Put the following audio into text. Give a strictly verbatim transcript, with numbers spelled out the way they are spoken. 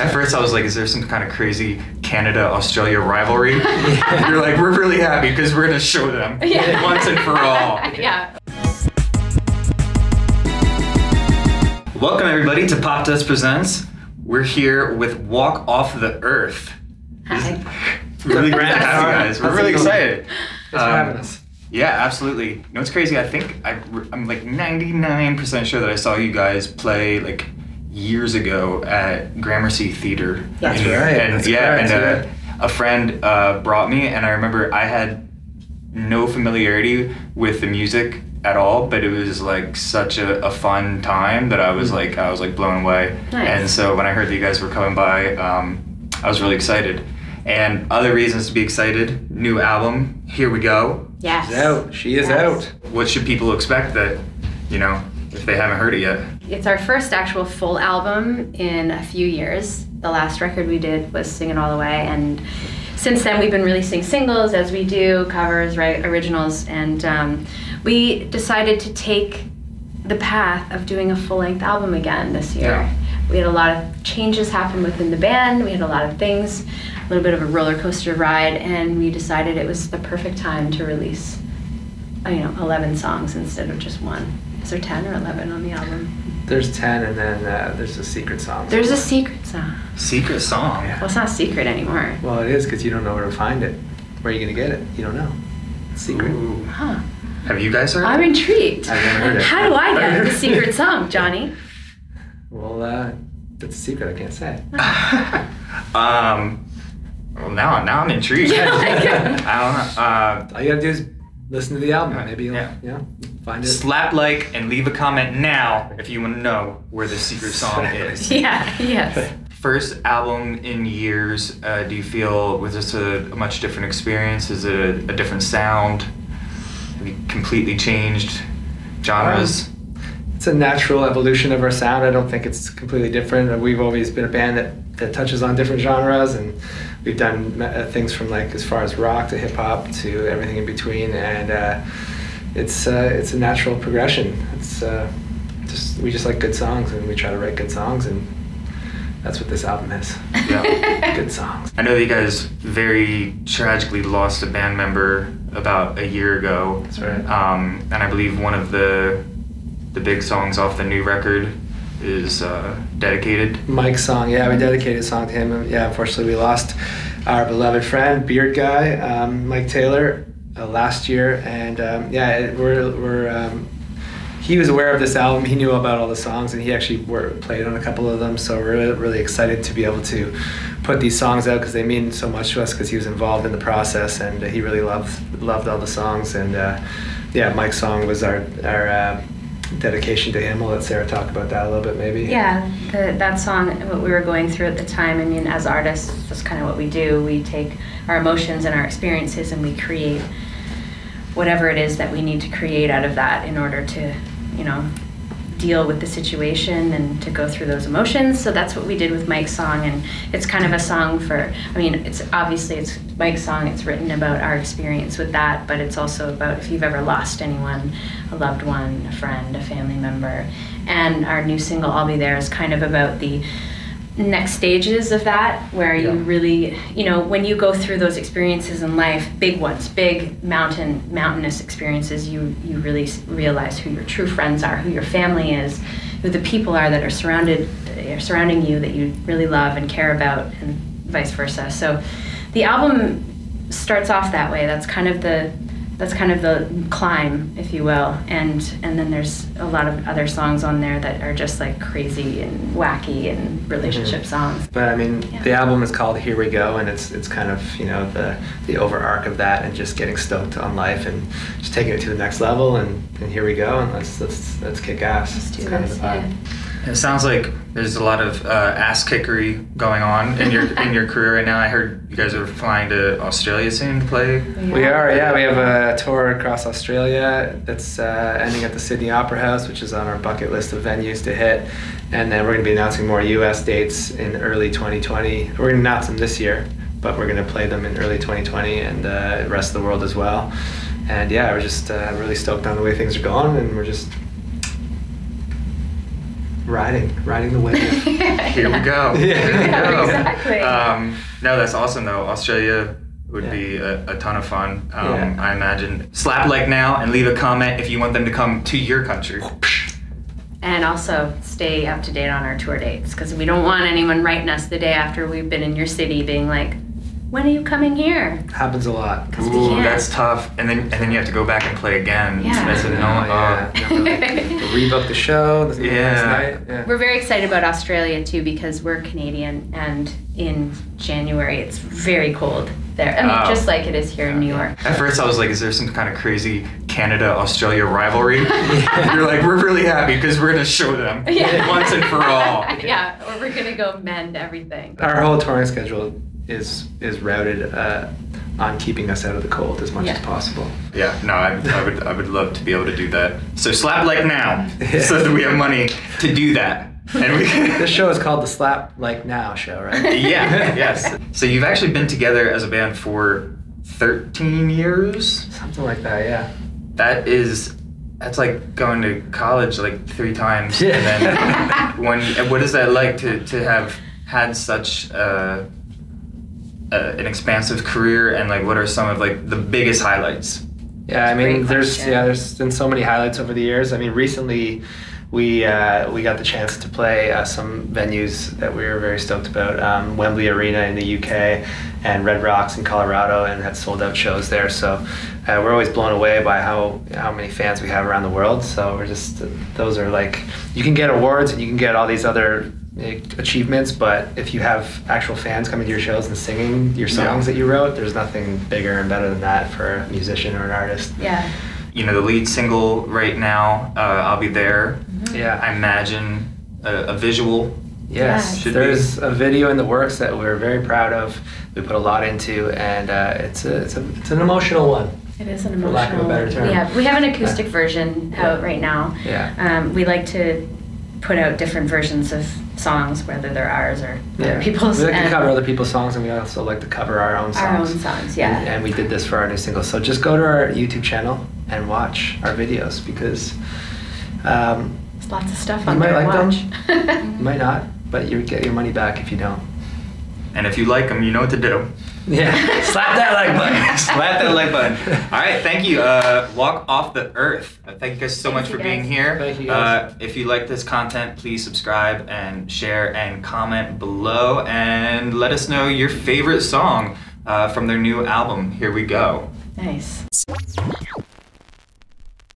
At first I was like, is there some kind of crazy Canada-Australia rivalry? And you're like, we're really happy because we're going to show them yeah. once and for all. Yeah. Welcome everybody to Popdust Presents. We're here with Walk Off The Earth. Hi. Really grand, guys. We're really excited. Thanks um, for having us. Yeah, absolutely. You know what's crazy? I think I, I'm like ninety-nine percent sure that I saw you guys play like years ago at Gramercy Theater. That's and, right. And, That's yeah, correct. and uh, a friend uh, brought me, and I remember I had no familiarity with the music at all, but it was like such a, a fun time that I was like I was like blown away. Nice. And so when I heard that you guys were coming by, um, I was really excited. And other reasons to be excited: new album, Here We Go. Yes. She's out. She is yes. out. What should people expect that, you know, if they haven't heard it yet? It's our first actual full album in a few years. The last record we did was Sing It All The Way, and since then we've been releasing singles as we do, covers, right, originals, and um, we decided to take the path of doing a full-length album again this year. Yeah. We had a lot of changes happen within the band, we had a lot of things, a little bit of a roller coaster ride, and we decided it was the perfect time to release, you know, eleven songs instead of just one. Is there ten or eleven on the album? There's ten, and then uh, there's a secret song. There's somewhere. a secret song. Secret song? Yeah. Well, it's not secret anymore. Well, it is, because you don't know where to find it. Where are you going to get it? You don't know. It's secret. Ooh. Huh. Have you guys heard I'm it? I'm intrigued. I've never heard it. How do I get the secret song, Johnny? Well, uh, it's a secret, I can't say. um, well, now, now I'm intrigued. Yeah, I don't know. Uh, All you gotta do is listen to the album. Uh, Maybe you'll yeah. you know, find it. Slap like and leave a comment now if you want to know where the secret song is. Yeah, yes. First album in years. Uh, do you feel was this a, a much different experience? Is it a, a different sound? Have you completely changed genres? Um, It's a natural evolution of our sound. I don't think it's completely different. We've always been a band that, that touches on different genres, and we've done uh, things from like as far as rock to hip hop to everything in between. And uh, it's uh, it's a natural progression. It's uh, just we just like good songs, and we try to write good songs, and that's what this album is. Yeah, good songs. I know that you guys very tragically lost a band member about a year ago. That's right. Um, and I believe one of the The big songs off the new record is uh, dedicated. Mike's song, yeah, we dedicated a song to him. Yeah, unfortunately, we lost our beloved friend, Beard Guy, um, Mike Taylor, uh, last year, and um, yeah, it, we're we're. Um, he was aware of this album. He knew about all the songs, and he actually were, played on a couple of them. So we're really, really excited to be able to put these songs out because they mean so much to us. Because he was involved in the process, and he really loved loved all the songs. And uh, yeah, Mike's song was our our. Uh, dedication to him. I'll let Sarah talk about that a little bit maybe. Yeah, the, that song, what we were going through at the time, I mean, as artists, that's kind of what we do. We take our emotions and our experiences and we create whatever it is that we need to create out of that in order to, you know, deal with the situation and to go through those emotions. So that's what we did with Mike's song, and it's kind of a song for, I mean, it's obviously it's Mike's song, it's written about our experience with that, but it's also about if you've ever lost anyone, a loved one, a friend, a family member. And our new single, I'll Be There, is kind of about the next stages of that, where yeah. you really, you know, when you go through those experiences in life, big ones, big mountain, mountainous experiences, you, you really realize who your true friends are, who your family is, who the people are that are surrounded, uh, surrounding you that you really love and care about, and vice versa. So the album starts off that way. That's kind of the, that's kind of the climb, if you will. And, and then there's a lot of other songs on there that are just like crazy and wacky and relationship mm-hmm. songs. But I mean, yeah. the album is called Here We Go, and it's it's kind of, you know, the, the over arc of that and just getting stoked on life and just taking it to the next level, and, and here we go, and let's, let's, let's kick ass. Let's do kind this, of yeah. It sounds like there's a lot of uh, ass kickery going on in your in your career right now. I heard you guys are flying to Australia soon to play. Yeah. We are, yeah. We have a tour across Australia that's uh, ending at the Sydney Opera House, which is on our bucket list of venues to hit. And then we're going to be announcing more U S dates in early twenty twenty. We're going to announce them this year, but we're going to play them in early twenty twenty and uh, the rest of the world as well. And yeah, we're just uh, really stoked on the way things are going, and we're just riding, riding the wave. Here we go. Yeah, here we go. Exactly. Um, no, that's awesome though. Australia would yeah. be a, a ton of fun. Um, yeah. I imagine. Slap like now and leave a comment if you want them to come to your country. And also stay up to date on our tour dates, because we don't want anyone writing us the day after we've been in your city being like, when are you coming here? Happens a lot. Ooh, that's tough. And then and then you have to go back and play again. Yeah. That's a no, oh, yeah. Rebook the show. The yeah. Night. yeah. We're very excited about Australia too, because we're Canadian, and in January it's very cold there. I mean, oh. just like it is here in New York. At first I was like, is there some kind of crazy Canada-Australia rivalry? You're like, we're really happy because we're going to show them yeah. once and for all. Yeah, or we're going to go mend everything. Our whole touring schedule is is routed uh, on keeping us out of the cold as much yeah. as possible. Yeah, no, I, I would I would love to be able to do that. So slap like now, yeah. so that we have money to do that. And we can... This show is called the Slap Like Now show, right? Yeah, yes. So you've actually been together as a band for thirteen years? Something like that, yeah. That is, that's like going to college like three times. Yeah. And then when, what is that like to, to have had such uh, Uh, an expansive career, and like what are some of like the biggest highlights? Yeah, I mean, there's yeah, there's been so many highlights over the years. I mean, recently we uh, we got the chance to play uh, some venues that we were very stoked about. Um, Wembley Arena in the U K and Red Rocks in Colorado, and had sold out shows there. So uh, we're always blown away by how how many fans we have around the world. So we're just, those are like, you can get awards and you can get all these other achievements, but if you have actual fans coming to your shows and singing your songs yeah. that you wrote, there's nothing bigger and better than that for a musician or an artist. Yeah. You know, the lead single right now, uh, I'll Be There. Mm-hmm. Yeah. I imagine a, a visual. Yes. Yeah. There's be. a video in the works that we're very proud of. We put a lot into, and uh, it's a it's a it's an emotional one. It is an emotional. For lack of a better term. Yeah. We have an acoustic uh, version yeah. out right now. Yeah. Um, we like to put out different versions of songs, whether they're ours or yeah. other people's. We like to cover other people's songs, and we also like to cover our own songs. Our own songs, yeah. And, and we did this for our new single. So just go to our YouTube channel and watch our videos, because um, there's lots of stuff on there. You might like them, you might not, but you get your money back if you don't. And if you like them, you know what to do. Yeah, slap that like button. Slap that like button. All right, thank you. Uh, Walk Off the Earth. Uh, thank you guys so thank much for guys. being here. Thank you guys. Uh, if you like this content, please subscribe and share and comment below, and let us know your favorite song uh, from their new album, Here We Go. Nice.